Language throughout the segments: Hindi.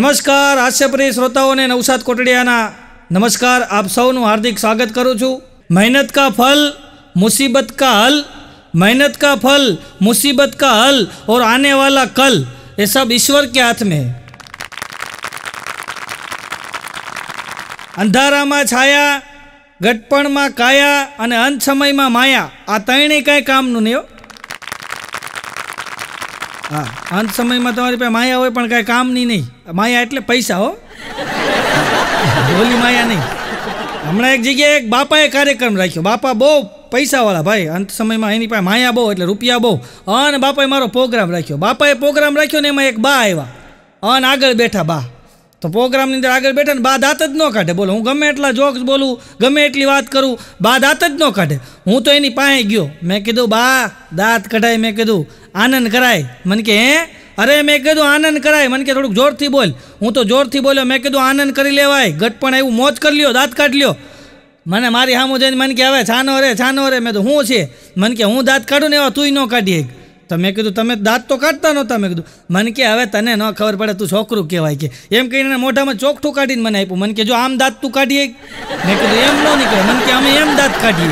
नमस्कार हास्यप्रिय श्रोताओं ने नवसाद कोटड़िया ना नमस्कार, आप सबनु हार्दिक स्वागत करूँ छूँ। मेहनत का फल मुसीबत का हल, मेहनत का फल मुसीबत का हल और आने वाला कल, ये सब ईश्वर के हाथ में है। अंधारा में छाया, गटपण में काया अने अंत समय में माया, आ त्रणेय कई कामनु नहीं हो। हाँ, अंत समय में तुम्हारी पे माया हो पण कई कामनी नहीं। माया एटले पैसा हो, बोली माया नहीं। हमने एक जगह एक बापाए कार्यक्रम राख्यो, बापा बहु पैसा वाला भाई, अंत समय में एनी पास माया बहु एटले रुपया बहु, अन बापाए मारो प्रोग्राम राख्यो। बापाए प्रोग्राम राख्यो ने एमां एक बा आव्या, अन आगळ बैठा बा, तो प्रोग्राम अंदर आगे बैठा ने बा दात ज न काढे। बोलो हूँ गमे एटला जोक्स बोलूँ, गमे एटली बात करूँ, बा दात ज न काढे। हूँ तो एनी पासे गयो, मैं कीधु बा दात कढाय, मैं कीधु आनंद कराय, मन के हे अरे, मैं कीधु आनंद कराय, मन के थोड़ुं जोर थी बोल। हूँ तो जोर थी बोल्यो, मैं कीधु आनंद करी लेवाय, गटपण आव्युं मौज कर लियो, दात काढ लियो। मने मारी सामु जोईने मन के हवे छानो रे छानो रे, मैं तो हूँ छे, मन के हूँ दात काढुं ने एवा तुंय न काढी। तो मैं कीधु तमे दात तो काटता नता, मैं कीधु मन के हवे तने न खबर पड़े, तू छोकरू कहवाय के, एम कहीने मोढा में चोकठू काढीने मने आप्युं। मन के जो आम दात तू काढीए, मैं कीधु एम न निकळे, मन के अमे एम दात काढीए,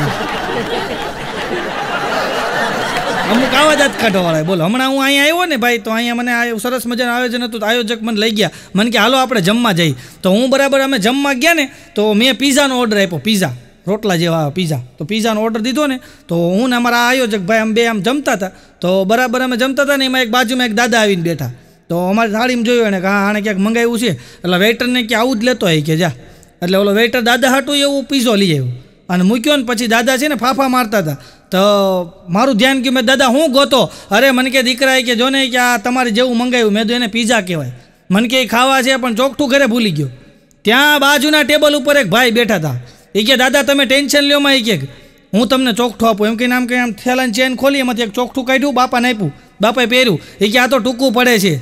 अमुक आवा दात काढवाळा। बोलो हमणा हूँ अहीं आव्यो ने भाई, तो अहीं मने आ सरस मजानुं आयोजन हतुं, आयोजक मने लई गया, मन के हालो आपणे जमवा जई। तो हूँ बराबर अमे जमवा गया ने, तो मैं पिज़ानो ऑर्डर आप्यो, पिज़ा रोटला जेवा पिज़ा, तो पिज़ानो ऑर्डर दीधो ने। तो हूँ ने अमारा आयोजक भाई हम बे आम जमता था, तो बराबर अमे जमता था ने, एमां एक बाजू में एक दादा आवीने बैठा, तो अमारी थाळीमां जोयुं ने हाँ आणे क्यांक मंगाव्युं छे, एटले वेटर ने के आवुं ज लेतो हय के जा, एटले ओलो वेटर दादा हाटू एवो पिज़ो लई आव्यो अने मूक्यो ने। पछी दादा छे ने फाफा मारता था, तो मारुं ध्यान गयुं, मैं दादा हुं गोतो, अरे मन के दीकरा के जो ने के आ तमारे जेवुं मंगाव्युं, मैं तो एने पिज़ा कहेवाय, मन के खावा छे पण चोकठू घरे भूली गयो। त्यां बाजूना टेबल उपर एक भाई बैठा था, ए के दादा तमे टेन्शन ल्यो मां, एक हूँ तमने चोकठू आपूँ, एम कहीं आम कहीं आम थेलानी चेन खोली, एमांथी एक चोकठू काढ्युं, बापाने आप्युं, बापाए पेर्युं। ए के आ तो टूकू पड़े छे,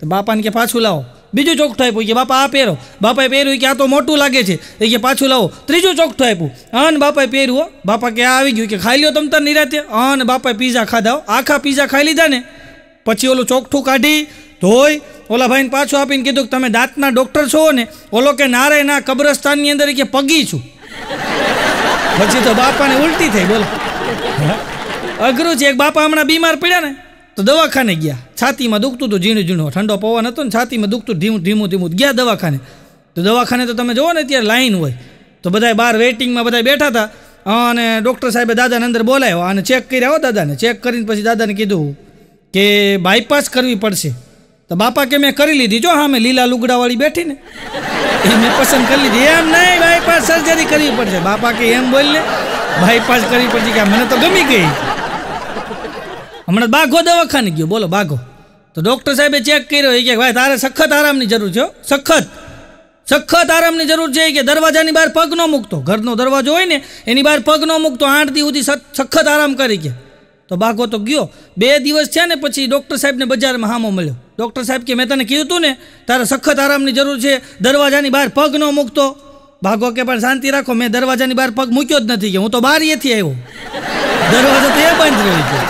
तो बापाने के पाछुं लावो। बीजुं चोकठू आप्युं, के बापा आ पेरो, बापाए पेर्युं, के आ तो मोटुं लागे छे, ए के पाछुं लावो। त्रीजुं चोकठू आप्युं अन बापाए पेर्युं, बापा के आ आवी गयुं, के खाई ल्यो तम तार निराते। अन बापाए पिज़ा खाधा, आखा पिज़ा खाई लीधा ने, पछी ओलुं चोकठू काढी धोई, ओला भाईने पाछुं आपीने कीधुं के तमे दांतना डॉक्टर छो ने। ओलो के ना रे ना, कब्रस्ताननी अंदर के पगी छुं। पछी तो बापा ने उल्टी थी, बोलो अघरू छे। एक बापा हमणा बीमार पड्या ने, तो दवाखाने गया, छाती में दुखतुं हतुं, झीणो झीणो ठंडो पवन हतो ने, छाती में दुखतुं, धीमु धीमु धीमु गया दवाखाने। तो दवाखाने तो तमे जोवो ने अत्यारे लाइन होय, तो बधाय बहार वेटिंग में बधाय बैठा था, अने डॉक्टर साहेबे दादाने अंदर बोलाव्यो अने चेक कर्या। हो दादाने चेक करीने पछी दादाने कीधुं के बायपास करवी पड़शे, तो बापा के मैं करी लीधी, जो सामे लीला लुगड़ावाळी बैठी ने मैं पसंद कर ली थी। एम नहीं बाईपास सर्जरी करवी पड़े, बापा के एम बोल ले बाईपास करवी पड़ी, क्या मैंने तो गमी गई। हमने बाघो दवाखाने गयो, बोलो बाघो, तो डॉक्टर साहेबे चेक कर्यो कि भाई तारे सखत आरामनी जरूर छे, सखत सखत आरामनी जरूर छे, कि दरवाजानी बहार पग न मूकतो, घरनो दरवाजो होय ने एनी बहार पग न मूकतो, 8 दी सुधी सखत आराम करी के। तो बाघो तो गयो, 2 दिवस छे ने पछी डॉक्टर साहेब ने बजार में हामो मळ्यो। डॉक्टर साहेब के मैं तने कीधुं तुं ने तारे सखत आरामनी जरूर छे, दरवाजानी बहार पग न मूकतो। बाघो के पण शांति राखो, मैं दरवाजानी बहार पग मूक्यो ज नथी, के हूँ तो बहार एथी आव्यो, दरवाजो तो ए बंद रही गयो।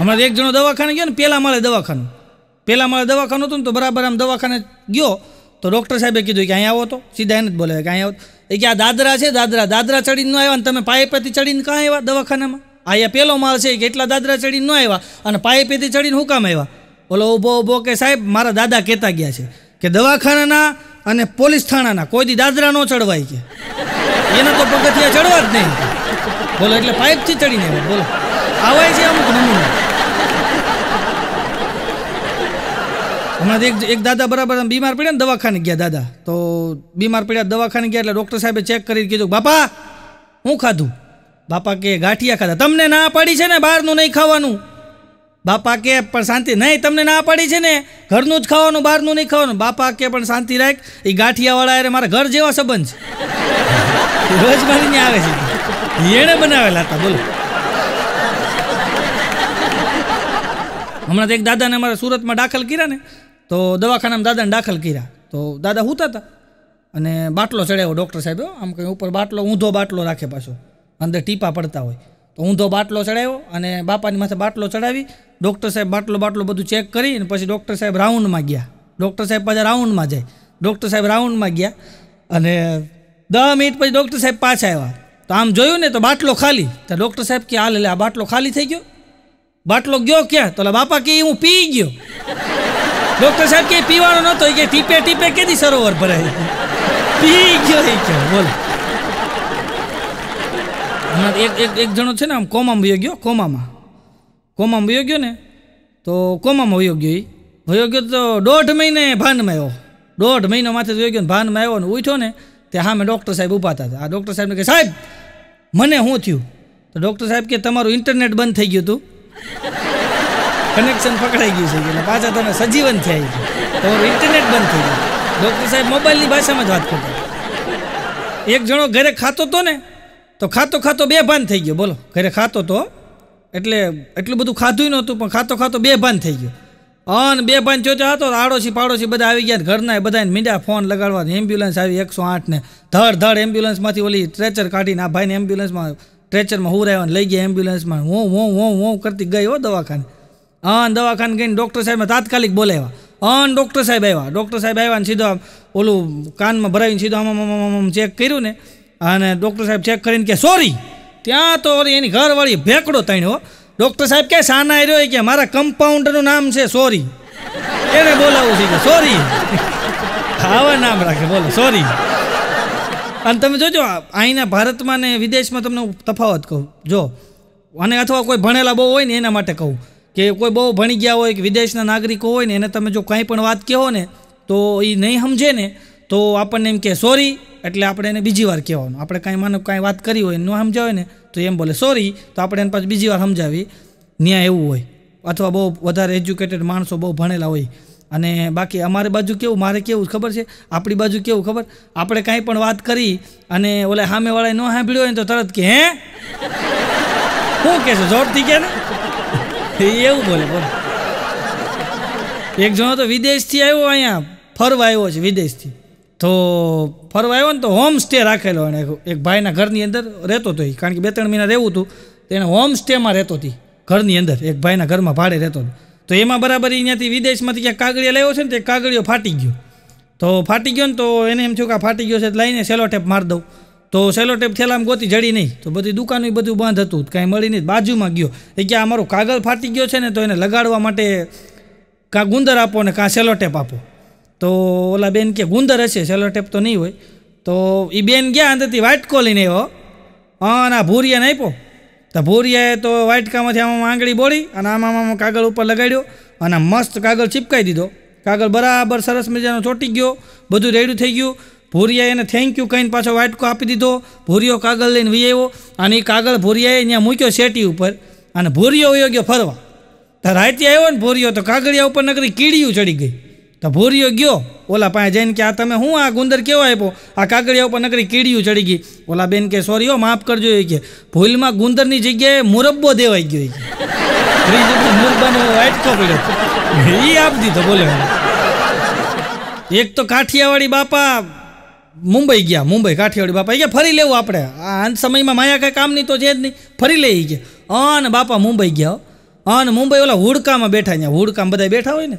हमारे एक जणो दवाखाने गयो ने, पेला माळे दवाखानु हतुं, तो बराबर आम दवाखाने गयो, तो डॉक्टर साहेबे कीधुं कि अहीं आवो, तो सीधा एने ज बोलाव्यो कि अहीं आवो। ए के आ दादरा छे, दादरा चढ़ीने न आव्या ने तमे पाये पेथी चढ़ीने कां आव्या दवाखानामां? आया पेलो माल छे, के एटला दादरा चढ़ीने न आव्या अने पाये पेथी चढ़ीने हुं काम आव्या? ओलो ऊभो के साहेब मारा दादा कहता गया छे के दवाखानाना अने पोलीस थाणाना कोई दी दादरा न चढ़वाय, के एना तो पगथिया चढ़वा ज नहीं। बोलो एटले पाइपथी चढ़ीने आव्या, बोलो आवाय छे अमुक नमूना। हमारे एक दादा बराबर बीमार पड़ा, दवाखाने गया दादा, तो बीमार पड़ा दवाखाने गया, एटले डॉक्टर साहेबे चेक करीने कीधुं बापा हूँ खाधु? बापा के गाठिया खाधा। तमने ना पाड़ी छे ने बहारनुं नहीं खावानुं? बापा के पण शांति, नहीं तमने ना पाड़ी छे ने घरनुं ज खावानुं, बहारनुं नहीं खावानुं? बापा के पण शांति राख, ए गाठियावाळा अरे मारा घर जेवा संबंध छे, रोज मारीने आवे छे, एणे बनावेला हता। बोलो हमणा तो एक दादाने अमारा सूरत में दाखल कर्या ने, तो दवाखाना में दादा ने दाखल कर्या, तो दादा हूता था अने बाटलो चढ़ाव्यो डॉक्टर साहेब, आम कहीं ऊपर बाटलो, ऊंधो बाटलो राखे, पाछो अंदर टीपा पड़ता होय। तो ऊँधो बाटलो चढ़ाव्यो अने बापानी माथे बाटलो चढ़ावी डॉक्टर साहेब बाटलो बाटलो बधुं चेक करी पछी डॉक्टर साहेब राउंड में गया। डॉक्टर साहेब पाछा राउंड में जाए, डॉक्टर साहेब राउंड में गया अने 10 मिनिट पछी डॉक्टर साहेब पाछा आव्या तो आम जोयुं ने तो बाटलो खाली। तो डॉक्टर साहेब के हाल आ बाटलो खाली थई गयो, बाटलो गयो क्या? तो बापा के हूँ पी गयो। डॉक्टर साहब के पीवानो नतो, के टीपे टीपे केदी सरोवर भराय पी गयो है क्या बोलो। एक एक एक जणो छे ने आम कोमामां वयो गयो, कोमामां वयो गयो ने तो कोमामां वयो गयो तो 1.5 महीने भान में आव्यो। 1.5 महीना माथे वयो गयो भान में आव्यो ने उठ्यो ने ते हामे डॉक्टर साहेब ऊभा था। आ डॉक्टर साहेब ने के साहेब मने हुं थयुं? तो डॉक्टर साहेब के तमारुं इंटरनेट बंद थई गयुं हतुं, कनेक्शन पकड़ाई गयुं छे એટલે પાછા તમે સજીવન થઈ ગયો, તમારું ઇન્ટરનેટ બંધ થઈ ગયું। ડોક્ટર સાહેબ મોબાઈલની ભાષામાં જ વાત કરતા। એક જણો ઘરે ખાતો તો ને तो खातो खातो बेभान थी गयो। बोलो घरे खातो तो एटले एटलुं बधुं खाधुं नहोतुं पण खातो खातो बेभान थी गयो। अन बेभान जो था तो आड़ोशी पाड़ोशी बधा आई गया, घरना बधाने मींड्या फोन लगाड़वा। एम्ब्युलन्स आई 108 ने धड़ धड़ एम्ब्युलन्स मांथी ओली ट्रेचर काढीने आ भाईने एम्ब्युलन्स में ट्रेचर में हुराव्या लई गया। एम्ब्युलन्स में वो वो वो वो करती गई हो दवाखाने। अन दवाखाने गईने डॉक्टर साहेब ने तात्कालिक बोलाव्या। अन डॉक्टर साहेब आव्या, डॉक्टर साहेब आव्या सीधा ओलू कान में भरावीने सीधा आम चेक कर्युं ने अने डॉक्टर साहेब चेक करीने के सॉरी। त्यां तो वरी एनी घरवाळी भेकड़ो तण्यो। डॉक्टर साहेब के साना रह्यो के मारा कंपाउंडरनुं नाम छे सॉरी, एने बोलावुं छे के सॉरी। आवा नाम राखे बोलो सॉरी। अने तमे जोजो आहीना भारतमां ने विदेशमां तमने तफावत कहूँ जो। अने अथवा कोई भणेला बहु होय ने एना माटे कहूँ कि कोई बहु भणी गया होय के विदेशना नागरिको होय ने एने तमे जो कांई पण वात कहो ने तो ए नहीं समझे ने तो अपन एम कहे सॉरी, एटले आपणे बीजी वार कहेवानुं। आपणे कांई मानो कांई वात करी होय न समजावे ने तो एम बोले सॉरी, तो आपणे एने पाछी बीजी वार समजावी। न्याय एवुं होय अथवा बहु वधारे एज्युकेटेड माणसो बहु भणेला होय। अने बाकी अमारी बाजू केवुं, मारे केवुं खबर छे, आपणी बाजू केवुं खबर। आपणे कांई पण वात करी अने ओला सामेवाळाए न सांभळ्यो होय तो तरत के हे शुं कहेशो, जोरथी के ने एवुं बोले। एक जणो तो विदेशथी आव्यो, अहींया फरवा आव्यो छे विदेशथी। तो फरवा आव्यो ने तो होम स्टे राखेलो एने एक भाईना घरनी अंदर रहतो तो, कारण के 2-3 महीना रहेवुं हतुं तो एने होम स्टेमां रहेतो हती घरनी अंदर, एक भाईना घरमा भाड़े रहेतो। तो एमां बराबर अहींयाथी विदेशमांथी क्या कागड़ियो लाव्यो छे ने ते कागड़ियो फाटी गयो। तो फाटी गयो ने तो एने एम थयुं के फाटी गयो छे એટલે લઈને સેલો ટેપ માર દઉં। तो સેલો ટેપ થેલામાં ગોતી જડી નહીં तो બધી દુકાનોય બધું બંધ હતું, કાંઈ મળી નહીં। બાજુમાં ગયો એ કે આ મારો કાગળ ફાટી ગયો છે ને તો એને લગાડવા માટે કાં ગુંદર આપો ને કાં સેલો ટેપ આપો। तो ओला बेन के गुंदर हशे, सेलो टेप तो नहीं होय। तो ई बेन गया अंदर थी वाटको लईने आव्यो अने भूरियाने आप्यो। तो भूरियाए तो वाटकामांथी आम आंगळी बोळी अने आम कागळ उपर लगाड्यो अने मस्त कागळ चिपकाई दीधो। कागळ बराबर सरस मजानो चोटी गयो, बधुं रेडू थई गयुं। भूरियाए एने थैंक यू कहीने पाछो वाटको आपी दीधो। भूरियो कागळ लईने वही आव्यो अने ई कागळ भूरियाए न्या मूक्यो शेटी उपर अने भूरियो वयो गयो फरवा। तो राते आव्यो ने भूरियो तो कागळिया उपर नकरी कीड़ियूं चढ़ी गई। तो भूरियो गयो ओला पासे जईने के आ तमे हुं आ गुंदर केवो आप्यो, आ कागड़िया उपर नकरी कीड़ियूं चढ़ी गई। ओला बेन के सॉरी हो माफ करजो, के भूल में गुंदरनी जग्याए मुरब्बो देवाई गयो, मुरब्बानो वाटको पड्यो ई आप दीधो। बोले एक तो काठियावाड़ी बापा मुंबई गया, मुंबई काठियावाड़ी बापा क्या फरी लेवू आपणे आ अंत समय में माया कांई कामनी तो छे ज नहीं, फरी लई गया। अन बापा मुंबई गया अन मुंबई ओला हुड़का में बैठा, अहींया हुड़का में बधा बैठा होय ने,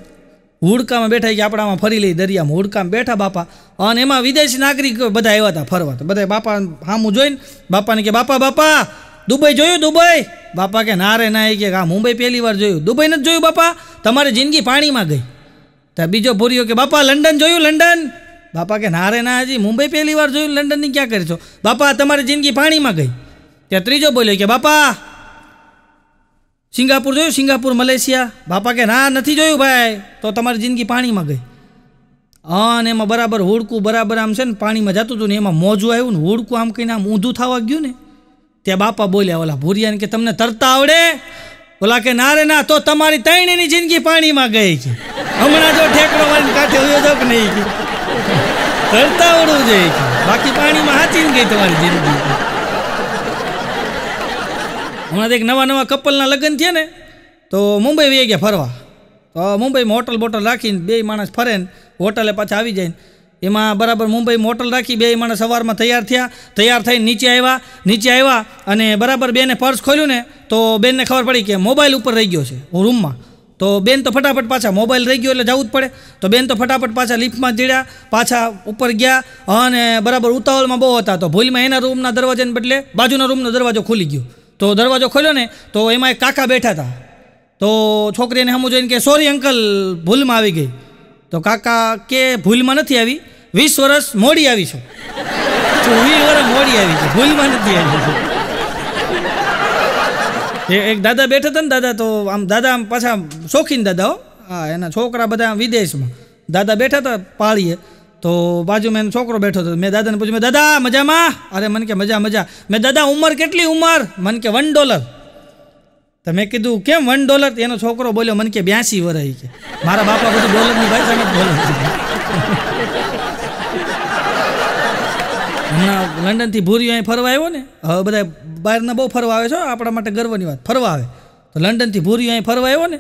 हुड़का में बैठा कि आपणामां फरी लई दरिया में हुड़का में बैठा बापा। अने एमां विदेशी नागरिक बधा आव्या था फरवा। तो बधाय बापा हामू जोईने बापाने के बापा बापा दुबई जोयुं दुबई? बापा के ना रे ना, ए के आ मुंबई पहली वार जोयुं, दुबई नथी जोयुं बापा, तमारी जिंदगी पाणी में गई। तो बीजो भूरियो के बापा लंडन जोयुं लंडन? बापा के ना रे ना, हजी मुंबई पहली वार जोयुं, लंडन नी क्या करे छो बापा, तमारी जिंदगी पाणी में गई। त्यां त्रीजो बोल्यो कि बापा सिंगापुर जोयुं सिंगापुर मलेशिया? बापा के ना नथी जोयुं भाई, तो तमारी जिंदगी पाणी में गई। अने एमां बराबर हुड़कूँ बराबर आम छे ने पाणी में जातुं हतुं ने एमां मोजूं आव्युं ने हुड़कूँ आम कहीने आम ऊंधुं थवा गयुं ने। त्यां बापा बोल्या ओला भूरियाने के तमने तरता आवड़े? ओला के ना रे ना, तो तमारी तैणीनी जिंदगी पाणी में गई के हमणां जो ठेकड़ो मारीने काठे होयो जो के नहीं के तरता आवड़ुं जोईए के बाकी पाणी में हाचीने गई तमारी जिंदगी। हमारे एक नवा नवा कपलना लग्न थे ने तो मुंबई वे गया फरवा। तो मुंबई में होटल बोटल राखी बे माणस फरे, होटले पाछा आवी जाए एमां बराबर मुंबई मोटल राखी बे माणस सवारमां तैयार थया। तैयार थईने नीचे आव्या अने बराबर बेने पर्स खोल्युं ने तो बेनने खबर पड़ी कि मोबाइल उपर रही गयो छे रूममां। तो बेन तो फटाफट पाछा मोबाइल रही गयो एटले जावुं ज पड़े। तो बेन तो फटाफट पाछा लिफ्टमां चढ़्या, पाछा उपर गया अने बराबर उतावळमां बो हता तो भूलमां एना रूमना दरवाजाने बदले बाजूना रूमनो दरवाजो खुली गयो। तो दरवाजो खोल्यो ने तो एमां एक काका बैठा था। तो छोकरीने सामु जोईने के सॉरी अंकल भूल में आई गई। तो काका के भूल में नहीं आई, 20 वर्ष मोड़ी आई छो। 20 वर्ष मोड़ी आई छो, भूल में नहीं आई। एक दादा बैठा था न, दादा तो आम दादा आम पाछा शौकीन दादा हो। हाँ एना छोकरा बधा विदेश में, दादा बैठा था पाळीए। तो बाजू में छोकरो बैठो तो मैं दादा ने पूछ्यु, मैं दादा मजा में? अरे मन के मजा मजा। मैं दादा उमर केटली उमर? मन के $1। तो मैं कीधु केम $1? एनो छोकरो बोल्यो मन के 82 वर्ष। के मारा बापा बधु डॉलर नी भाषा में बोले। लंडन थी भूरियो अहीं फरवा आव्यो ने, हवे बधा बहारना बहु फरवा आवे छो, आपणा माटे गर्वनी वात, फरवा आवे। तो लंडन थी भूरियो अहीं फरवा आव्यो ने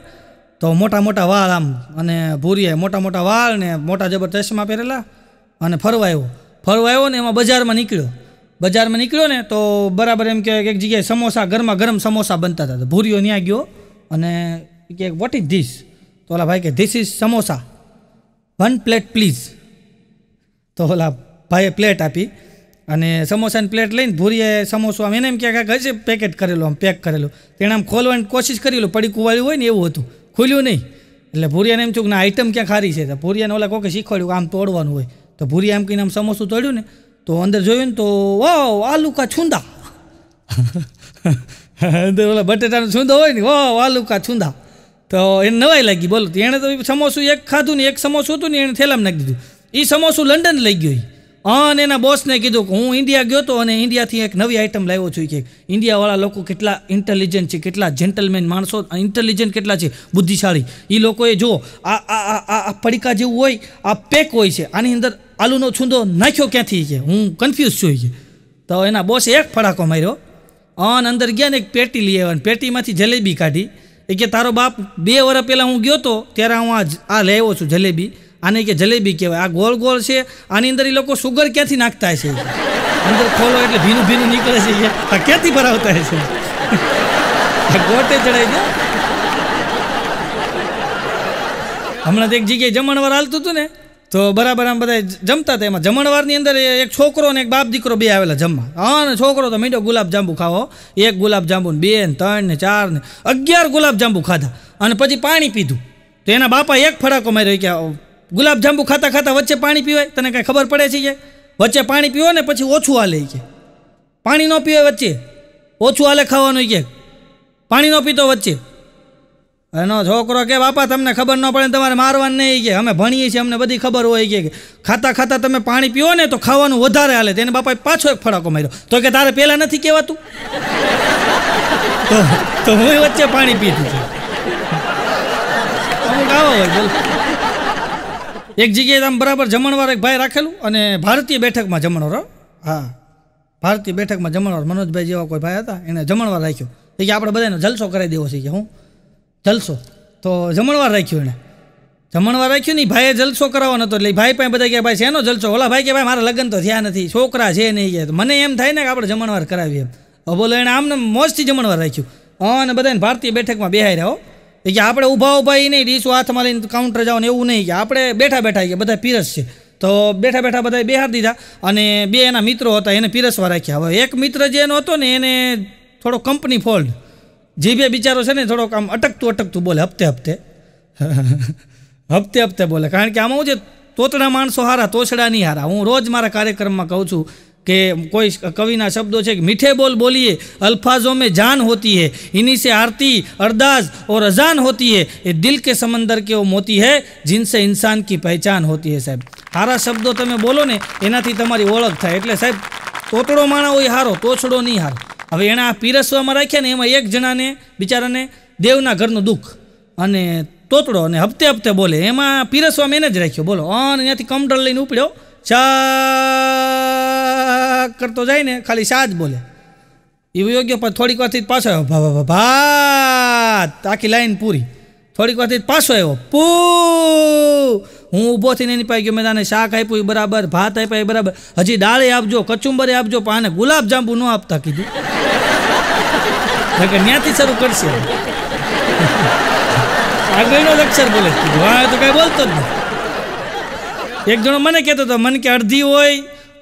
तो मोटा मोटा वाळ आम, अने भूरियाए मोटा मोटा वाळ ने मोटा जबर चश्मा पेरेला अने फरवा आव्यो। फरवा आव्यो ने एमां बजारमा निकळ्यो ने तो बराबर एम कहेवाय एक जग्याए समोसा, गरमा गरम समोसा बनता था। तो भूरियो न्या गयो अने के व्हाट इज धीस? तो ओला भाई के this is samosa, 1 plate please. तो ओला भाईए प्लेट आपी अने समोसानी प्लेट लईने भूरियाए समोसो आम, एने एम कहेवाय के हजे पेकेट करेलो, आम पैक करेलो। तेणे आम खोलवानी कोशिश करेलो, पडीकू वाळ्युं होय ने एवुं हतुं, खुल्युं नहीं। एटले भूरियाने एम थयुं के ना आइटम क्यांक सारी छे। तो भूरियाने ओला कोके शीखवाड्युं आम तोडवानुं होय। तो भूरिया आम कहीने आम समोसुं तोड्युं ने तो अंदर जोयुं तो वाव आलू का छूंदा। अंदर ओला बटेटानो छूंदो होय ने, वाव आलू का छूंदा। तो एने नवाई लागी, बोलो। तो एने तो समोसुं एक खाधुं ने, एक समोसुं हतुं ने एने थेलामां नाखी दीधुं। ई समोसुं लंडन लई गयो अने एना बॉसने कीधुं के हूँ इंडिया गयो तो अने इंडियाथी एक नवी आइटम लाव्यो छुं। के इंडियावाळा लोको केटला इंटेलिजंट छे, केटला जेंटलमेन माणसो, इंटेलिजंट केटला छे, बुद्धिशाળી। ई लोकोए जो आ आ आ पडीका जेवुं होय, आ पेक होय छे, आनी अंदर आलूनो छूंदो नाख्यो क्यांथी के हूँ कन्फ्यूज छुं। तो एना बॉसे एक फड़ाको मार्यो अन अंदर गया ने एक पेटी लई आव्या, पेटीमांथी जलेबी काढी। ए के तारो बाप 2 वर्ष पहेला हूँ गयो तो त्यारे हूँ आ लई आव्यो छुं जलेबी। आने के जलेबी कहेवाय। आ गोल गोल छे, आनी अंदर ई लोको शुगर क्यांथी नाखता हशे? अंदर खोलो एटले भीनु भीनु निकळे छे। आ क्यांथी भरावता हशे? गोटे चढ़ाई दे। हमणा तो एक जग्याए जमणवार हालतुं हतुं ने तो बराबर आम बधाय जमता था। एम जमणवारनी अंदर एक छोकरो ने एक बाप दीकरो बे आवेला जमवा। हाँ ने छोकरो तो मीठो गुलाबजांबू खावो, 1 गुलाबजांबू ने 2 ने 3 ने 4 ने 11 गुलाबजांबू खाधा अने पछी पाणी पीधुं। तो एना बापा एक फड़ाको मार्यो के गुलाबजांबू खाता खाता वच्चे पाणी पीवाय? तने कांई खबर पड़े छे? वच्चे पाणी पीवो ने पछी ओछुं हाले। के पाणी न पीवाय वच्चे, ओछुं हाले खावानुं। के पाणी न पीतो वच्चे। एनो छोकरो के बापा तमने खबर न पड़े तमारे मारवानुं नहीं। के अमे भणीए छीए, अमने बधी खबर होय। के खाता खाता तमे पाणी पीओ ने तो खावानुं वधारे हाले। तेने बापाए पाछो एक फड़ाको मार्यो तो के तारे पेला नथी कहेवातुं? तो हुंय वच्चे पाणी पीधुं छे। अमुक आवा होय, बोल। एक जग्याए आम बराबर जमणवार एक भाई राखेलुं अने भारतीय बेठकमां जमणवार। हाँ भारतीय बेठकमां जमणवार मनोजभाई जेवा कोई भाई हता एने जमणवार राख्यो। ए के आपणे बधायनो जलसो करावी देवो छे। के हुं जलसो? तो जमणवार राख्यो एने, जमणवार राख्यो ने भाईए जलसो करावनो तो એટલે ભાઈ પાસે બધા કે ભાઈ શેનો જલસો? ઓલા ભાઈ કે ભાઈ મારા લગ્ન તો થયા નથી, છોકરા છે નહીં। કે મને એમ થાય ને કે આપણે જમણવાર કરાવીએ, બોલો એને આમને મોજથી જમણવાર રાખ્યું અને બધાને ભારતીય બેઠકમાં બેહાઈ રહ્યો। કે આપણે ઊભા ઊભા એ નહીં, ડીશો હાથમાં લઈને કાઉન્ટર જાવ ને એવું નહીં। કે આપણે બેઠા બેઠા કે બધા પીરસ છે તો બેઠા બેઠા બધાએ બેહાડી દીધા અને બે એના મિત્રો હતા એને પીરસવા રાખ્યા। હવે એક મિત્ર જે એનો હતો ને એને થોડો કંપની ફોલ્ડ, जीभे बिचारो है थोड़ो आम अटकतूँ बोले, हफ्ते हफ्ते बोले। कारण कि आम हूँ तोतड़ा मणसों हारा, तोछड़ा नहीं हारा। हूँ रोज मारा कार्यक्रम में कहूँ छूँ कि कोई कविना शब्दों से मीठे बोल बोलिए, अल्फाजों में जान होती है, इन्हीं से आरती, अरदास और अजान होती है। ये दिल के समंदर के वो मोती है जिनसे इंसान की पहचान होती है। साहब हारा शब्दों तमे बोलो ने एनाथी तमारी ओळख थाय। एटले साहब तोतड़ो माणस होय हारो, तोछड़ो नहीं हारो। हवे एने आ पीरसवामां राख्या ने एमां एक जणाने बिचाराने देवना घरनुं दुःख अने तोतड़ो अने हफ्ते हफ्ते बोले एमां पीरसवामां एने ज राख्यो, बोलो। अने त्यांथी कमडल लईने उपड्यो, चा करतो जाय ने खाली साज बोले। ए वयो गयो पण थोडीक वारथी पाछो आव्यो, भा भा आखी लाइन पूरी। थोडीक वारथी पाछो आव्यो, पू हूँ ऊभो थी नहीं पाई गयो। मैं तने शाक आप्यु बराबर, भात आप्या बराबर, हजी दाळे आपजो, कचुंबरे आपजो, पाने गुलाब जांबू न आपता कीधुं। न्याथी शरू करशे आगळनो अक्षर बोले हाँ तो कहीं बोलते नहीं। एक जणो मने कहते तो मन के अर्धी होय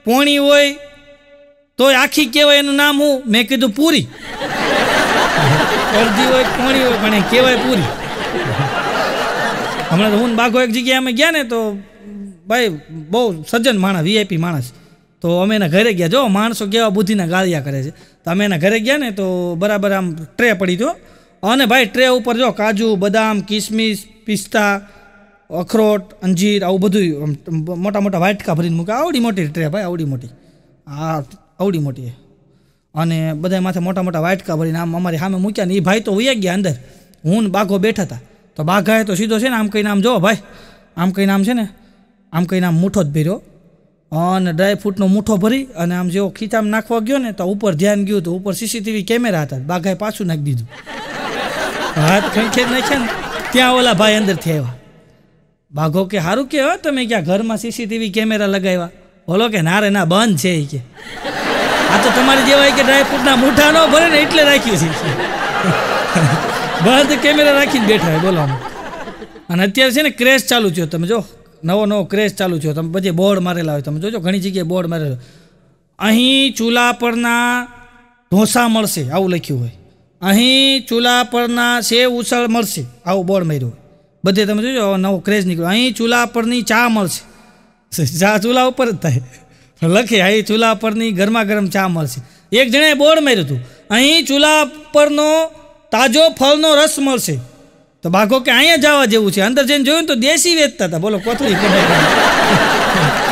पोणी होय तो आखी कहवाय एनु नाम हूँ। मैं कीधु पूरी अर्धी होय पोणी होय पण कहवाय पूरी। हमने तो हूँ बाघो एक जगह अमे गया ने तो भाई बहुत सज्जन माणस वीआईपी माणस तो अमे एना घरे गया। जो माणसों केवा बुद्धीना गालिया करे छे। तो अमे एना घरे गया ने तो बराबर आम ट्रे पड़ी थी अने भाई ट्रे उपर जो काजू बदाम किशमिश पिस्ता अखरोट अंजीर आव बधुं मोटा मोटा वाटका भरीने मूके। आवड़ी मोटी ट्रे भाई आवड़ी मोटी आ आवड़ी मोटी अने बधाय माथे मोटा मोटा वाटका भरीने आम अमारी सामे मूक्या ने ई भाई तो वया गया अंदर। हूँ ने बाघो बैठा था तो बाघाए तो सीधो है आम कहीं नाम जो भाई आम कहीं नाम से ने आम कहीं नाम मूठो ज भर्यो और ड्राई फ्रूटनो मूठो भरी और आम जो खीचाम नाखवा गयो ने तो ऊपर ध्यान गयु तो ऊपर सीसीटीवी कैमेरा था। बाघाए पाछू नाखी दीधुं हाथ खंखेर नाख्या त्यां ओला भाई अंदर थी आव्या। बाघो के हारू के हो तमे क्या घर में सीसीटीवी कैमेरा लगाव्या? बोलो के ना रे ना बंद है के आ तो तमारी जेवाय के ड्राई फ्रूटना मूठा न भरे ने एटले राख्युं छे बाहर तो कैमरा राखी बैठा है। बोलो हम अत्यारे क्रेश चालू थो तब जो नवो नवो क्रेश चालू थो। तब बजे बोर्ड मरेला हो तब जो घनी जगह बोर्ड मरेलो अहीं चूल्हा परना ढोसा मळशे आवुं लख्युं होय। अहीं चूल्हा परना सेव उसळ मळशे आवुं बोर्ड मर्युं बधे। तब जो नवो क्रेश निकळ्यो अहीं चूल्हा परनी चा मळशे। चा चूल्हा उपर ज थाय लखे अहीं चूल्हा परनी गरमा गरम चा मळशे। एक जणे बोर्ड मर्युं हतुं अहीं चूल्हा परनो ताजो फलनो रस मळशे। तो बाघो के अहीं जावा जेवुं छे। अंदर जईने जोयुं तो देशी वेचता था। बोलो कोथळी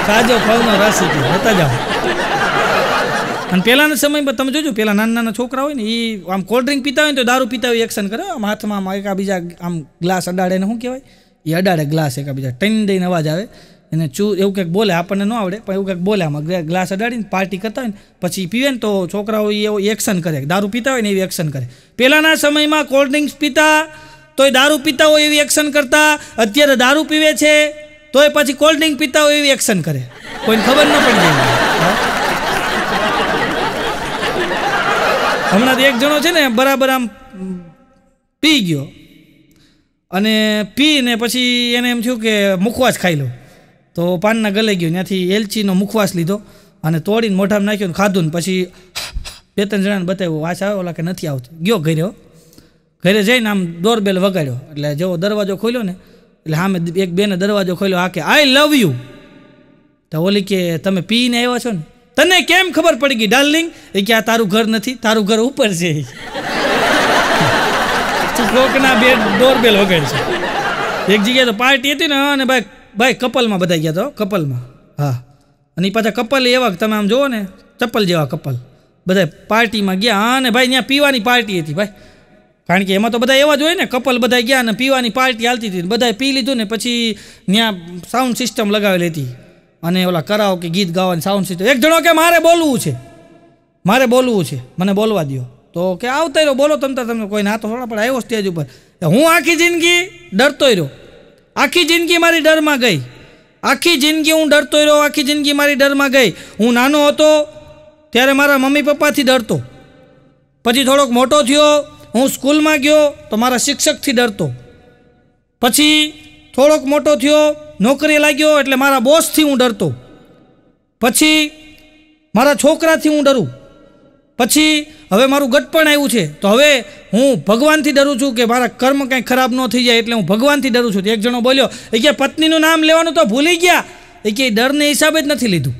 ताजो फलनो रस लेता जाओ। अने पहेलाना समयमां तमे जोजो पहेला नाना नाना छोकरा होय ने ई आम कोल्ड ड्रिंक पीता होय तो दारू पीता होय एक्शन करे। आम हाथमां आम एकाबीजा आम ग्लास अडाड़े ने शुं कहेवाय ई अडाड़े ग्लास एकाबीजा टन दईने अवाज आवे एने चू एवुं कंईक बोले। आपणे न आवडे पण एवुं कंईक बोले। आम ग्लास अडाड़ीने पार्टी करता होय पछी पीवे ने तो छोकराओ एवो एक्शन करे। दारू पीता होय ने एवी एक्शन करे। पहेलाना समयमां कोल्ड ड्रिंक्स पीता तोय दारू पीता होय एवी एक्शन करता। अत्यारे दारू पीवे छे तोय पछी कोल्ड ड्रिंक पीता होय एवी एक्शन करे। कोईने खबर न पड़ी जाय। हमणां एक जणो छे ने बराबर आम पी गयो अने पीने पछी एने एम थयुं के मुखवास खाई लो तो पानना गले गयो। त्याथी एलचीनो मुखवास लीधो अने तोड़ीने मोढामां नाख्यो खाधुं ने पछी बे तीन जणाने बताव्युं वास आवे ओला के नथी आवती। गयो घरे घरे जईने आम डोरबेल वगाड्यो एटले जो दरवाजो खोल्यो ने एटले सामे एक बेने दरवाजो खोल्यो। आ के आई लव यू तो ओली के तमे पीने आव्या छो ने तने केम खबर पड़ी गई डार्लिंग? ए के आ तारुं घर नथी तारुं घर उपर छे। कोकना बे डोरबेल वगाडी छे। एक जग्याए तो पार्टी हती ने अने भाई कपल में बधाई गया तो कपल में हाँ अने पाछा कपल एवा तमे आम जोवो ने चप्पल जेवा कपल बधाय पार्टी में गया। हाँ ने भाई त्यां पीवानी पार्टी थी भाई कारण के एमां तो बधाय एवा ज होय ने। कपल बधाय गया ने पीवानी पार्टी हालती थी बधाय पी लीधुं ने पछी त्यां साउंड सिस्टम लगावेली हती अने ओला कराओके गीत गावानी साउंड सिस्टम। एक जणो के मारे बोलवुं छे मने बोलवा दियो तो के आवता रह्यो बोलो तमता तमने कोई नातो थोड़ा पण आव्यो स्टेज उपर। हूँ आखी जिंदगी डरतो रह्यो। आखी जिंदगी मारी डर में गई। आखी जिंदगी हूँ डरतो रह्यो। आखी जिंदगी मारी डर में गई। हूँ नानो हतो त्यारे मारा मम्मी पप्पा थी डरतो। पछी थोड़ोक मोटो थयो हूँ स्कूल में गयो तो मारा शिक्षक थी डरतो। पछी थोड़ोक मोटो थयो नौकरी लाग्यो एटले मारा बॉस थी हूँ डरतो। पछी मारा छोकरा थी हूँ डरूँ। पछी हवे मारू गटपण आव्युं छे तो हवे हूँ भगवान थी डरूँ छूँ के मारा कर्म कहीं खराब न थी जाए एटले हूँ भगवान थी डरूँ छूँ। एक जणो बोल्यो ए के पत्नीनुं नाम लेवानुं तो भूली गया। ए के डर ने हिसाबे ज नथी लीधुं।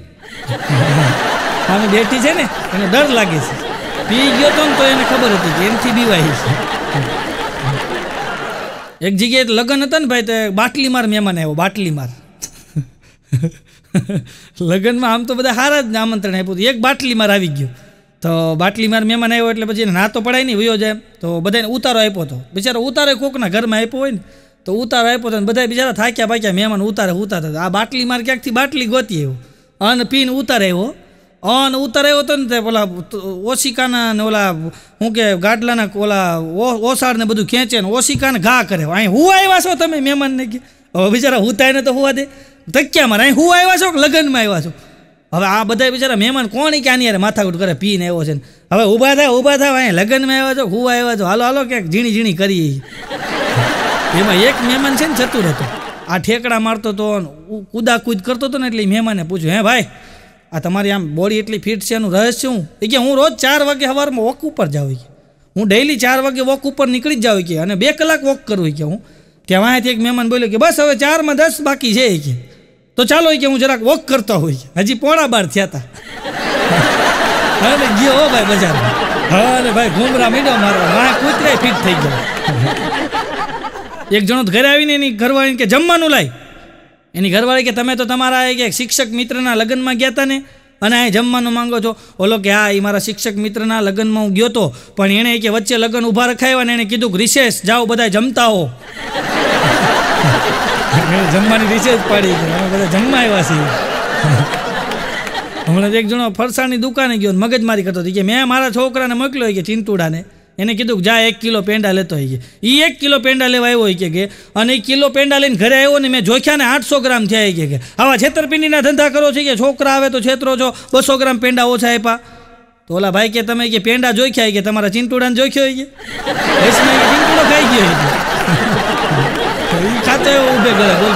आम बेटी है ने एने डर लगे पी गयो तो एने खबर हती कि एमथी बीवाई छे। एक जगह लग्न हता ने भाई तो बाटली मार मेहमान आव्यो बाटली मार। लग्न में आम तो बधा सारा ज आमंत्रण आप्युं हतुं एक बाटली मार आवी गयो तो बाटली मार मेहमान आव्यो एटले पछी ना तो पड़ाय नहीं वयो जाय तो बधाने उतारो आप्यो तो बिचारो उतारो कोकना घर में आप्यो होय ने तो उतारो आप्यो तो बधा बिचारा थाक्या पाक्या मेहमान उतारे उता था। आ बाटली मार क्यांकथी बाटली गोती आव्यो अन पीन उतार्यो अन उतार्यो तो ने ओला ओशिकाना ने ओला हूँ के गाडलाना ओला ओसाड़ ने बधुं खेंचे ने ओशिकाने घा करे। अहीं हूँ आव्या छो तमे मेहमान ने हम बिचारा हुताय ने तो हुआ दे धक्या मराय हूँ आया छो लगन में आया छो। हम आ बधा बिचारा मेहमान कोणी क्या नहीं माथाकूट करे पीने आयो छे। हवे ऊभा था अहीं लगन में आया छो हूँ आया छो हालो हालो क्या झीणी झीणी करीए। एमां एक मेहमान छे ने जतो रह्यो आ ठेकड़ा मारतो तो कूदाकूद करतो तो ने एटले मेहमाने पूछ्યું हे भाई आ तमारी आम बॉडी एटली फिट छे एनु रहस्य शुं? ए के हूँ रोज 4 वागे सवारमां वॉक उपर जाऊँ के हूँ डेली 4 वागे वॉक उपर निकली जाऊँ के अने 2 कलाक वॉक करूँ के हूँ। त्या वहाँथी एक मेहमान बोल्यो कि बस हवे 4 में 10 बाकी छे के तो चालो के हूँ જરાક वॉक करता हो हजी 11:15 थया था। अरे गयो हो भाई बजार। अरे भाई घूमरा मीडो मारो मां कूतरे फिट थई गयो। एक जणो घरे आवीने एनी घरवाळीने के जमवानुं लाय। एनी घरवाळी के तमे तो तमारा एक शिक्षक मित्रना लग्नमा गया था ने अने आ जमवानुं मांगो छो? ओलो के हाँ ई मारा शिक्षक मित्रना लग्नमा हूँ गयो तो पण एणे के वच्चे लग्न ऊभा रखाव्या ने एणे कीधुं के रिसेस जाओ बधाय जमता हो। जमવાની રીસેજ પાડી બધા જમવા આવ્યા છે। હમણાં એક જણો ફરસાણની દુકાને ગયો મગજમારી કરતો હતો કે મેં મારા છોકરાને મોકલ્યો કે ચિંટુડાને એને કીધું કે જા 1 કિલો પેંડા લેતો હોય કે એ 1 કિલો પેંડા લેવા આવ્યો હોય કે અને 1 કિલો પેંડા લઈને ઘરે આવ્યો ને મેં જોખ્યા ને 800 ગ્રામ થયા કે આવા છેતરપિંડીના ધંધા કરો છો કે છોકરા આવે તો છેતરો છો 200 ગ્રામ પેંડા ઓછા આપ્યા તો ઓલા ભાઈ કે તમે કે પેંડા જોખ્યા કે તમારા ચિંટુડાને જોખ્યો હોય કે ચિંટુડો ખાઈ ગયો खाते उभे गए बोल।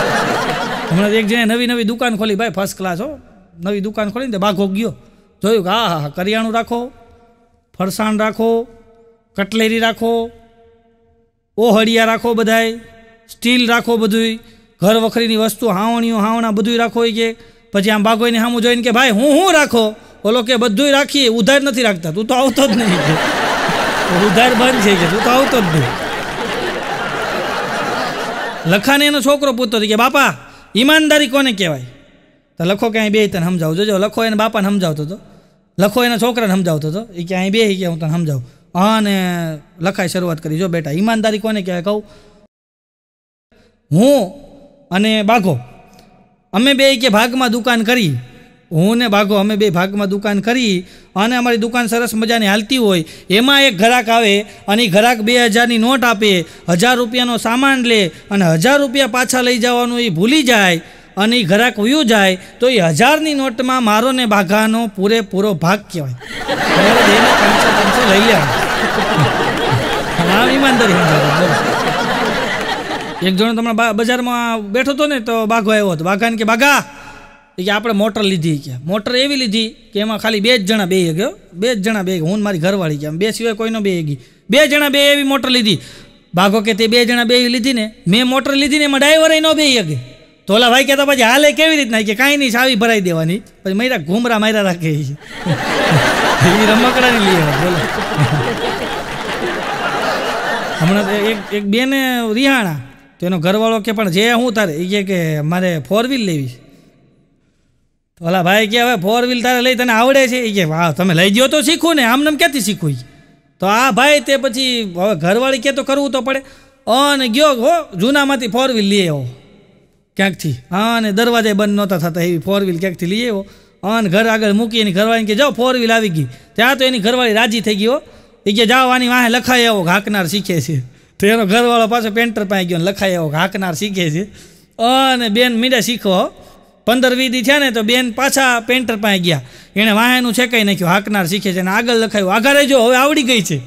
हमारे एक जने नवी नवी दुकान खोली भाई फर्स्ट क्लास हो नवी दुकान खोली ने बाघो गयो जोयुं हाँ हाँ करियाणु राखो फरसाण राखो कटलेरी राखो ओहड़िया राखो बधाय स्टील राखो बधुं घर वखरीनी वस्तु हावणियों हावणा बधुं राखो के पछी आम बाघोईने सामु जोईने के भाई हूँ राखो? ओलो के बधुं राखीए उधार नथी राखता तू तो आवतो ज नहीं उधार बंद छे तू तो आवतो ज नहीं। लखाने एनो छोकरो पूछतो के बापा ईमानदारी कोने कहेवाय तो लखो के अहीं बेही तने समजावजो। जो लखो एना बापाने समजावतो तो लखो एना छोकराने समजावतो तो ए के अहीं बेही के हूँ तने समजावुं। अने लखाए शरूआत करी जो बेटा ईमानदारी कोने कहेवाय कहूं हूँ अने बाघो अमे बेई के भागमां दुकान करी हूँ ने बाघो अमे बे भागमां दुकान करी अने अमारी दुकान सरस मजानी हालती होय एमां एक ग्राहक आवे अने ग्राहक 2000 नी नोट आपे 1000 रुपयानो सामान ले अने 1000 रुपया पाछा लई जवानुं ए भूली जाय अने ग्राहक वयो जाय तो ए 1000 नी नोट मां मारो ने बाघानो पूरेपूरो भाग कहेवाय। एक जणो तमने बजारमां बेठो तो ने तो बाघो आव्यो तो बाघाने के बाघा कि आपणे मोटर लीधी क्या मोटर एवी लीधी कि एमां खाली 2 जना बेही गयो 2 जना बेही हूँ मारी घरवाळी क्या बे सिवाय कोई न बेही गई 2 जना बे एवी मोटर लीधी। बाघो के ते 2 जना बेही लीधी ने मैं मोटर लीधी ने एमां ड्राइवर न बेही गए तो ओला भाई कहता पाछी हाले केवी रीतना के काई नहीं सावी भराई देवानी पछी मयरा घूमरा मार्या राखे ई रमकड़ा ने लिए बोलो। हमणा एक बेने रिहाणा तो एनो घरवाळो के पण जे हूँ तारे ई के मारे 4 व्हील लेवी ओला भाई के हवे 4 व्हील तारे लई तने आवड़े छे के वाह तमे लई गयो तो शीखू ने आमनेम क्यांथी शीखू तो आ भाई ते पछी हवे घरवाळी के तो करवुं तो पड़े अने गयो हो जूनामांथी 4 व्हील लई आव्यो क्यांकथी अने दरवाजे बंद नोता थता एवी 4 व्हील क्यांकथी लई आव्यो अने घर आगळ मूकी एनी घरवाळीने के जाओ 4 व्हील आवी गई त्यां तो एनी घरवाळी राजी थई गई हो ई के जाओ आनी वाहे लखाई आव्यो घाकनार शीखे छे तो एनो घरवाळो पाछो पेंटर पासे गयो लखाई आव्यो घाकनार शीखे छे अने बेन मीडा शीखो 15-20 दी थे तो बेन पाछा पेंटर पाए गया एने वाहेनु छेकाई नाख्यो हाकनार शीखे छे आगळ लखायो आघा रहीजो हवे आवडी गई छे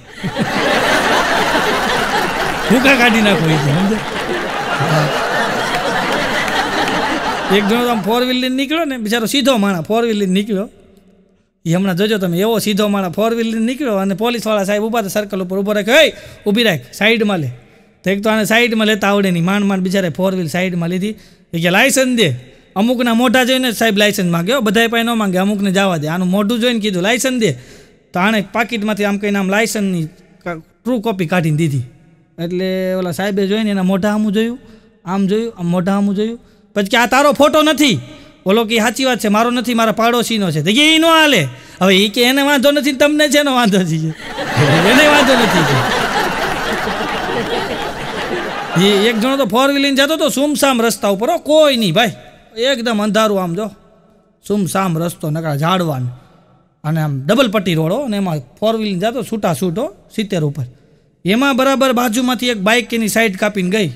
भूका काढी नाखो। एक जणो आम 4 व्हील लईने निकळ्यो ने बिचारो सीधो माणा 4 व्हील लईने निकळ्यो ई हमणा जोजो तमे एवो सीधो माणा 4 व्हील लईने निकळ्यो अने पोलीसवाळा साहेब ऊभा था सर्कल उपर ऊभो राख्यो ए ऊभी राख साइडमां ले तो एक तो आने साइडमां लेता आवडे नहीं माण बिचारे 4 व्हील साइडमां लीधी ए के लायसन्स दे अमुकना मोटा जोईने साहेब लाइसेंस मांग्यो बधाय पाहे न मांगे अमुकने जावा दे आनु मोटू जोईने कीधुं लाइसेंस दे तो आणे पाकिटमांथी आम कहीने आम लाइसेंसनी ट्रू कॉपी काढीने दीधी एटले ओला साहेबे जोईने एना मोढा सामु जोयुं आम जोयुं आम मोढा सामु जोयुं पछी के आ तारो फोटो नथी ओलो के साची वात छे मारो नथी मारा पाड़ोशीनो छे तो के ई न हाले हवे ई के एने वांधो नथी तमने छे नो वांधो छे एने वांधो नथी। एक जणो तो 4 व्हील लईने जातो तो सुमसाम रस्ता उपर हो कोई नहीं भाई एकदम अंधारू आम जो सुमसाम रस्तो नकरा झाड़वा अने आम डबल पट्टी रोड हो ने एमां 4 व्हील जातो छूटा छूटो 70 ऊपर एमां बराबर बाजू में एक बाइक एनी साइड कापीने गई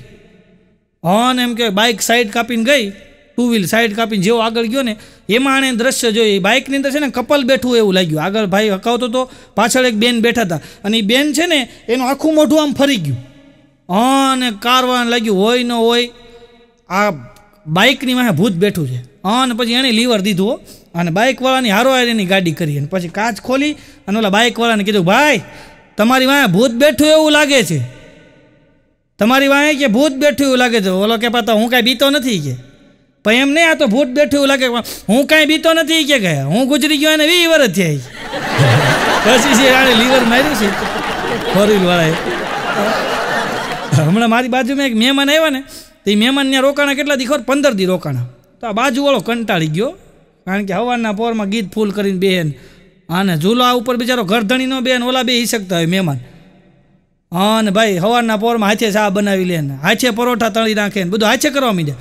हन एम के बाइक साइड कापीने गई टू व्हील साइड कापीने जेव आगळ गयो ने एमां आणे दृश्य जोई। बाइकनी अंदर छे ने कपल बेठुं एवुं लाग्युं, आगळ भाई हकावतो तो पाछळ एक बेन बेठा था अने ई बेन छे ने एनुं आखुं मोढुं आम फरी गयुं अने कारवाने लाग्युं होय न होय आ बाइकनी वाहे भूत बेठुं छे। अने पछी एणे लीवर दीधुं अने बाइकवाळानी हारोहार एनी गाडी करी अने पछी काच खोली अने ओला बाइकवाळाने कीधुं भाई तमारी वाहे भूत बेठुं एवुं लागे छे, तमारी वाहे के भूत बेठुं एवुं लागे छे। ओलो के पाता हूँ कांई बीतो नथी के भाई एम नहीं आ तो भूत बेठुं एवुं लागे हूँ कांई बीतो नथी के गया हूँ गुजरी गयो अने 20 वर्ष थया पछी जे आणे लीवर मार्युं छे फरील वाळाए। हमणां मारी बाजू में एक मेहमान आव्या ने तो मेहमान ने रोकाणा केटला दी खबर 15 दी रोकाणा तो आ बाजूवाळो कंटाळी गयो कारण के हवारना पोरमां गीत फूल करीने बेहेन आने झूला उपर बिचारो घरधणी नो बेहेन ओला बेही शकता होय मेहमान। अने भाई हवारना पोरमा हाथे चा बनावी लेने हाथे परोठा तळी नाखे बधुं हाथे करवा मीड्या।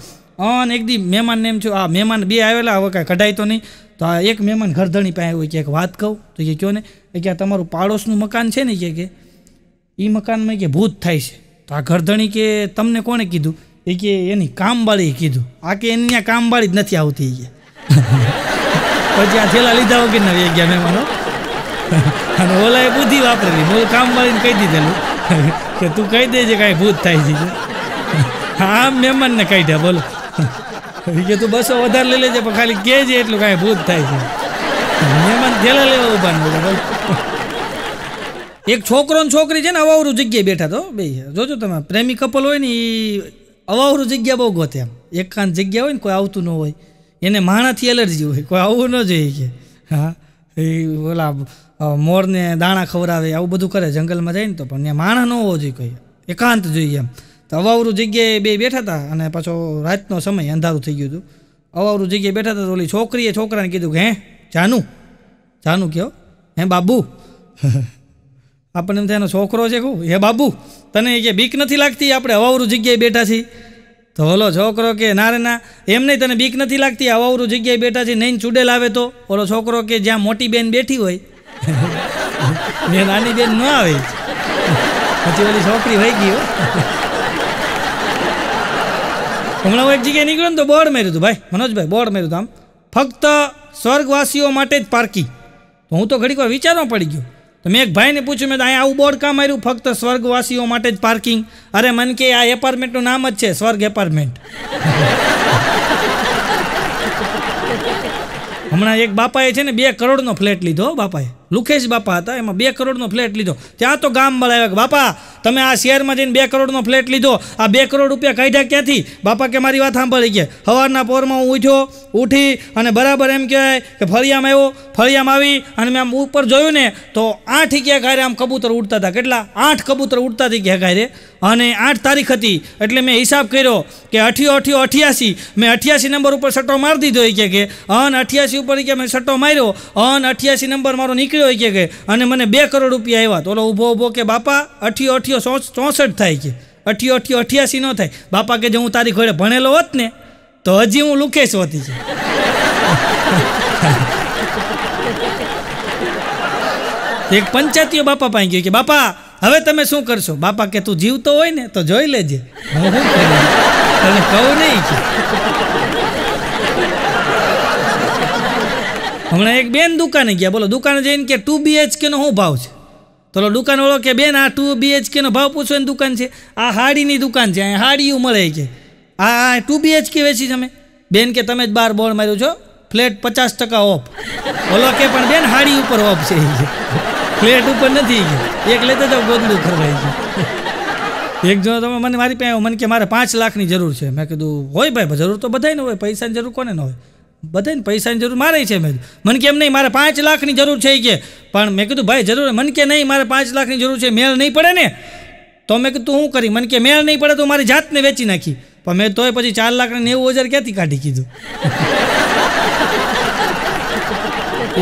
अने एक दी मेहमान ने एम छो आ मेहमान बे आवेला हवे कांई कढाय तो नहीं तो आ एक मेहमान घरधणी पासे होय के एक वात कहूँ तो के क्यों ने के आ तमारुं पाड़ोशनुं मकान छे ने के ई मकानमां के भूत थाय छे तो आ घरधणी के तमने कोणे कीधुं ए के एनी कामवाळीए कीधुं आ के एनी आ कामवाळी ज नथी आवती के पछी आ थेला लीधा वगैरे ना वे गया मेहमानो अने ओलाए बुद्धि वापरेली मूल कामवाळीने कही दीधेलुं के तू कही देजे कांई भूत थाय छे आम मेहमानने काढ्या बोलो के तू 200 વધારે લઈ લેજે પણ ખાલી કહેજે એટલું કાંઈ ભૂત થાય છે। મહેમાન થેલા લેવા ઊભા ને બોલો એક છોકરો ને છોકરી છે ને અવાવરું જગ્યાએ બેઠા તો બે જોજો તમે પ્રેમી કપલ હોય ને એ અવાવરું જગ્યા બહુ ગોતે એમ એકાંત જગ્યા હોય ને કોઈ આવતું ન હોય એને માણાથી એલર્જી હોય કોઈ આવવું ન જોઈએ કે હા એ ઓલા મોરને દાણા ખવરાવે આવું બધું કરે જંગલમાં જાય ને તો પણ ત્યાં માણા ન હોવો જોઈએ કોઈ એકાંત જોઈએ એમ તો અવાવરું જગ્યાએ બે બેઠા હતા અને પાછો રાતનો સમય અંધારું થઈ ગયું હતું અવાવરું જગ્યાએ બેઠા હતા તો ઓલી છોકરીએ છોકરાને કીધું કે હે જાનું જાનું કહો હે બાબુ આપણને એમ થાય એનો છોકરો છે કહું હે બાબુ તને કે બીક નથી લાગતી આપણે અવાવરું જગ્યાએ બેઠા છીએ તો ઓલો છોકરો કે ના રે ના એમ નહીં તને બીક નથી લાગતી અવાવરું જગ્યાએ બેઠા છે નહીં ચૂડેલ આવે તો ઓલો છોકરો કે જ્યાં મોટી બેન બેઠી હોય ને નાની બેન ન આવે પછી ઓલી છોકરી વહી ગઈ હમણાં એક જગ્યાએ નીકળ્યો ને તો બોર્ડ માર્યું હતું ભાઈ મનોજભાઈ બોર્ડ માર્યું હતું આમ ફક્ત સ્વર્ગવાસીઓ માટે જ પાર્કિંગ તો હું તો ઘડીક વાર વિચારવા પડી ગયો तो मैं एक भाई ने पूछू मैं आया बोर्ड का मार्यू फक्त स्वर्गवासीओ माटे ज पार्किंग अरे मन के आ एपार्टमेंट नु नाम ज छे स्वर्ग एपार्टमेंट। हमणा एक बापाए छे ने 2 करोड़ नो फ्लेट लीधो बापाए लुकेश बापा था एमां 2 करोड़ नो फ्लेट लीधो त्यां तो गाम बळाव्या बापा तमे आ शेर मां जईने 2 करोड़ नो फ्लेट लीधो आ 2 करोड़ रुपया काढ्या क्यांथी। बापा के मारी वात सांभळी के हवारना पोरमां हुं उठी अने बराबर एम कहेवाय के फळियामां आव्यो फळियामां आवी अने मैं आम उपर जोयुं ने तो 8 के घारे आम कबूतर उड़ता था केटला 8 कबूतर उड़ता थी के घारे अने 8 तारीख थी एटले मैं हिसाब कर्यो के 88 88 88 मैं 88 नंबर पर सट्टो मारी दीधो के अन 88 पर के मैं सट्टो मार्यो अन 88 नंबर मारो निकळ्यो के अने मने 2 करोड़ रुपया आव्या तो ओलो ऊभो ऊभो के बापा 88 88 64 थाय के 88 88 88 नो थाय। बापा के जो हूँ तारी घोड़े भणेलो होत ने तो हजी हूँ लुकेश होती छे। एक पंचायतीओ बापा पाई गयो के बापा हवे तमे शुं करशो बापा के तू जीवतो होय ने तो जोई लेजे हूँ तने कहूं नहीं। हमणा एक बेन दुकाने गया बोलो दुकाने जाइने के 2 BHK नो शू भाव है तो दुकान वालों के बेन आ 2 BHK नो भाव पूछो दुकान है आ हाड़ी दुकान है हाड़ियों मळे के आ 2 BHK वेची तमे बेन के तमे ज 12 बोर्ड मार्यो छो फ्लेट 50% ऑफ बोलो के पण बेन हाड़ी उपर ऑफ छे फ्लेट उपर नथी एक लेता जाओ गोदडू करवाई गयो एक जो तमे मने मारी पे आव्यो मने के मारे 5 लाख नी जरूर छे मैं कीधुं होय भाई जरूर तो बधाईने होय पैसा नी जरूर कोने न होय बधाई पैसा की जरूर मारे है मन के नहीं मारे 5 लाख की जरूर है कि मैं कीधु भाई जरूर मन के नहीं मारे 5 लाख की जरूर है मेल नहीं पड़े ने तो मैं कीधु हूँ करी मन के मेल नहीं पड़े तो मारी जात ने वेची नाखी पर मैं तो पछी 4 लाख 90,000 क्या काढ़ी कीधु।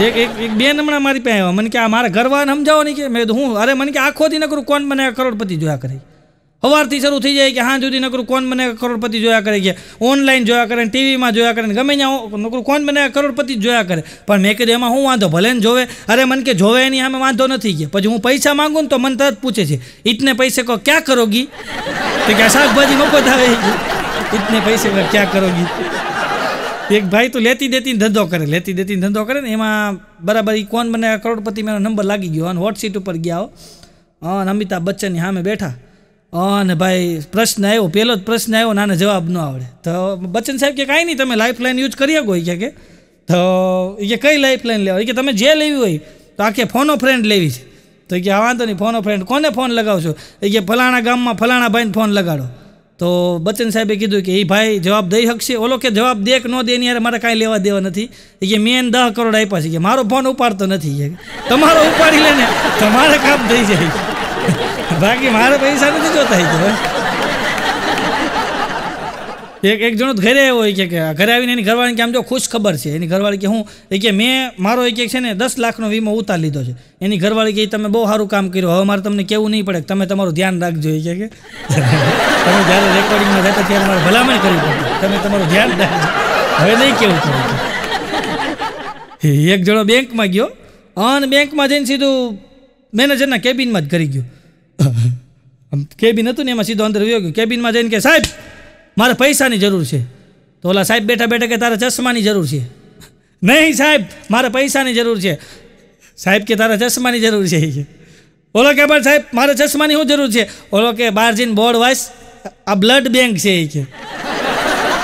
एक बेन हमणा मारी पासे आव्या मन के आ मारा घरवाळाने समजावो नहीं कि मैं हूँ अरे मन के आखो दी न करूँ कोण बने करोड़पति जोया करे हवारथी शरू थी जाए कि हाँ जुदी नकरू कोण बने करोड़पति जोया करे कि ऑनलाइन जोया करे टीवी में जोया करे गमे त्यां नकरू कोण बने करोड़पति जोया करे पर मैं कीधुं एमां हुं वांधो भले ने जोवे अरे मन के जोवे एनी सामे वांधो नथी के पछी हूँ पैसा मांगू ने तो मन तरत पूछे छे इतने पैसे को क्या करोगी तो क्या शाक भाजी मफत आवे इतने पैसे में क्या करोगी। एक भाई तो लेती देती धंधो करे ने एमां बराबर कौन बने करोड़पति मेरा नंबर लागी गयो और हॉट सीट पर गया हो अमिताभ बच्चन हाँ में बैठा और भाई प्रश्न आयो पहलो प्रश्न आयो ना जवाब न आवड़े तो बच्चन साहब के कहीं नहीं तब लाइफ लाइन यूज करिए कोई क्या के तो ये कई लाइफ लाइन लेवा कि तब जे लेवी हो तो आखे फोनो फ्रेंड लेवी है तो क्या वांधो नहीं फोनो फ्रेंड कोने फोन लगाव छो ये फलाणा गाम में फलाणा भाई ने फोन लगाड़ो तो बच्चन साहेबे कीधु कि भाई जवाब दई हकशे ओलो के जवाब दे के न दे यार मारे काई लेवा देवा नथी ये मेन 10 करोड़ आप्या छे मारो फोन उपाड़तो नथी तमारो उपाड़ी लेने तमारे काम थई जाय बाकी मारे पैसा नहीं जोता है। एक जणो घरे आव्यो घरे आवीने एनी घरवाळीने आम जो खुश खबर है एनी घरवाळी के हूँ कि मैं मारो एक है 10 लाखनो वीमो उतार लीधो है एनी घरवाळी कही तमे बहुत सारू काम कर्यु हवे मारे तमने केवुं नहीं पड़े तमे तमारुं ध्यान राखजो के तमे ज्यारे रेकॉर्डिंगमां जता त्यारे मारे भलामण करवी पड़े तमे तमारुं ध्यान राखजो हवे नहीं केवुं पड़े। एक जणो बैंक में गयो अन बैंक में जईने सीधो मैनेजरना केबिन में ज करी गयो केबिन हतुं ने एमां सीधो अंदर व्यो गयो केबिन में जईने के साहेब मारे पैसा की जरूर है तो ओला साहेब बैठा बैठा के तारा चश्मा की जरूर है नहीं साहेब मारे पैसा की जरूर है साहेब के तारा चश्मा की जरूर है ओलो के बार साहेब मारे चश्मा की शू जरूर है ओलो के बार जीन बोर्ड वाइस आ ब्लड बैंक है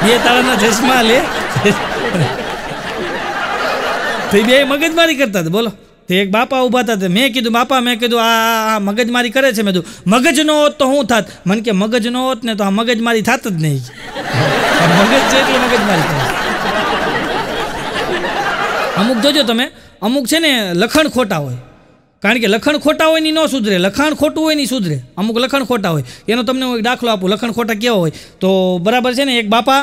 ये तारा चश्मा ले तो मगजमारी करता था बोलो तो एक बापा उभा था मैं कीधु बापा मैं कीधु आ मगजमारी करे छे मैं तू मगज न होत तो हूँ थात मन के मगज न होत ने तो आ मगजमारी थात ज नहीं मगज छे એટલે मगजमारी करे अमुक जोजो तमे अमुक छे ने लखण खोटा होय कारण के लखण खोटा होय नी नो सुधरे लखाण खोटू होय नी सुधरे अमुक लखण खोटा होय एनो तमने हुं एक दाखलो आपू लखण खोटा केवा होय तो बराबर छे ने एक बापा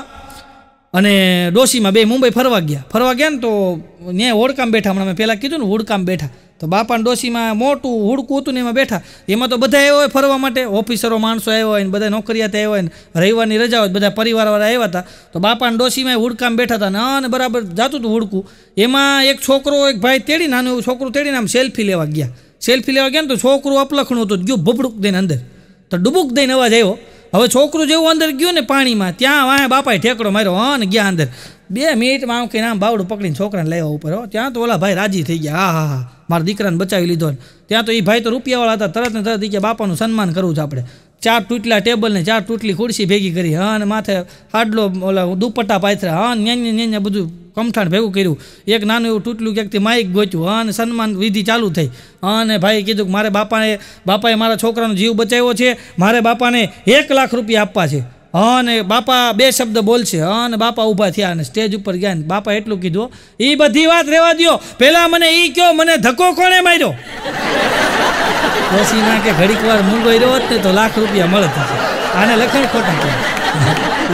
अने डोशी में बे मुंबई फरवा गया तो न्याय होड़काम बैठा हमणा मैं पहला कीधु ने होड़काम बैठा तो बापा ने डोशी में मोटू होड़कू हतुं ने एमां बैठा एमां तो बधा आव्या होय फरवा माटे ऑफिसरो माणसो आव्या होय ने बधा नौकरियात आव्या होय ने रविवारनी रजा होय बधा परिवारवाळा आव्या हता तो बापा ने डोशी में होड़काम बैठा था ने बराबर जातुं हतुं होड़कू एमां एक छोकरो एक भाई तेड़ी नानो एवो छोकरो तेड़ी आम सेल्फी लेवा गया तो छोकरो अपलखणुं हतुं गयो बबडूक दईने अंदर तो डुबूक दईने अवाज आव्यो हवे छोकरू जेवो अंदर गयो ने पाणी में त्यां वाहे बापाए ठेकड़ो मार्यो अन गया अंदर 2 मिनिटमां आम कहीं आम बावड़ो पकड़ीने छोकराने लाव्या ऊपर हो त्यां तो ओला भाई राजी थई गया हा मारा दीकराने बचावी लीधो त्यां तो ई भाई तो रूपियावाळा हता तरत ने तरत के बापानुं सन्मान करवुं छे आपणे 4 तूटला टेबल ने 4 तूटली खुर्शी भेगी करी अन माथे हाडलो ओला दुपट्टा पाथरा अन न्यान्या न्यान्या बधुं कमठाण भेगुं कर्युं एक नानुं एवुं तूटलुं क्यांकथी माइक गोच्युं अन सन्मान विधि चालू थई अने भाई कीधुं के मारे बापाए मारा छोकरानो जीव बचाव्यो छे मारे बापाने 1 लाख रुपया आपवा छे अने बापा 2 शब्द बोलशे अने बापा ऊभा थया अने स्टेज उपर गया अने बापा एटलुं कीधुं ई बधी वात रहेवा द्यो पहेला मने ई कहो मने धक्को कोणे मार्यो डोशीना के घड़ीक वार मूंगो रहोत ने तो लाख रुपया मळता आने लखण खोटा कहे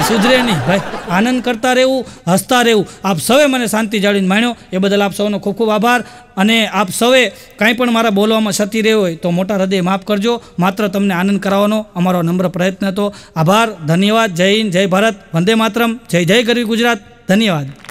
सुधरे नहीं भाई आनंद करता रहूँ हसता रहूँ आप सौए मैंने शांति जाळीने माण्यो ए बदल आप सौनो खूब खूब आभार अने आप सौए कांई पण मारा बोलवामां क्षति रही होय तो मोटा हृदय माफ करजो मात्र तमने आनंद कराववानो अमारो नम्र प्रयत्न हतो आभार धन्यवाद जय हिंद जय भारत वंदे मातरम जय जय गरवी गुजरात धन्यवाद।